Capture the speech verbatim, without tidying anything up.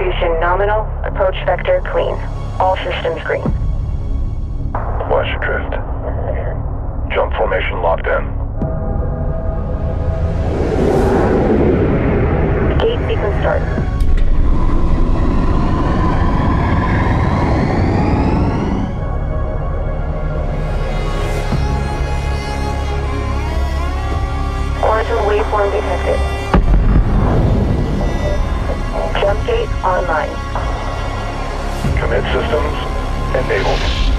Distribution nominal, approach vector clean. All systems green. Flash adrift. Jump formation locked in. Gate sequence start. Quantum waveform detected. Jump gate online. Commit systems enabled.